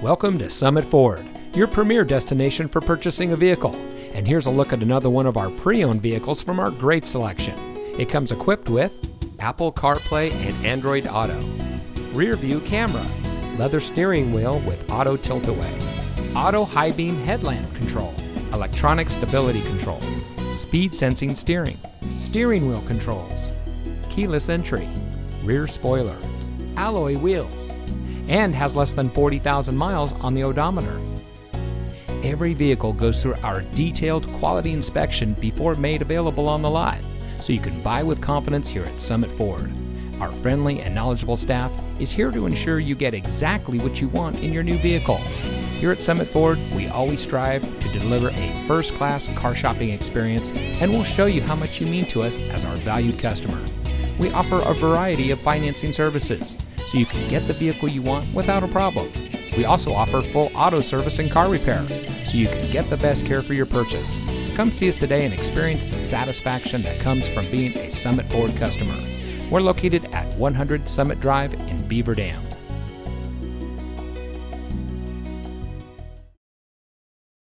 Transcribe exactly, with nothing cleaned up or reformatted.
Welcome to Summit Ford, your premier destination for purchasing a vehicle. And here's a look at another one of our pre-owned vehicles from our great selection. It comes equipped with Apple CarPlay and Android Auto, rear view camera, leather steering wheel with auto tilt-away, auto high beam headlamp control, electronic stability control, speed sensing steering, steering wheel controls, keyless entry, rear spoiler, alloy wheels, and has less than forty thousand miles on the odometer. Every vehicle goes through our detailed quality inspection before made available on the lot, so you can buy with confidence here at Summit Ford. Our friendly and knowledgeable staff is here to ensure you get exactly what you want in your new vehicle. Here at Summit Ford, we always strive to deliver a first-class car shopping experience, and we'll show you how much you mean to us as our valued customer. We offer a variety of financing services, so you can get the vehicle you want without a problem. We also offer full auto service and car repair, so you can get the best care for your purchase. Come see us today and experience the satisfaction that comes from being a Summit Ford customer. We're located at one hundred Summit Drive in Beaver Dam.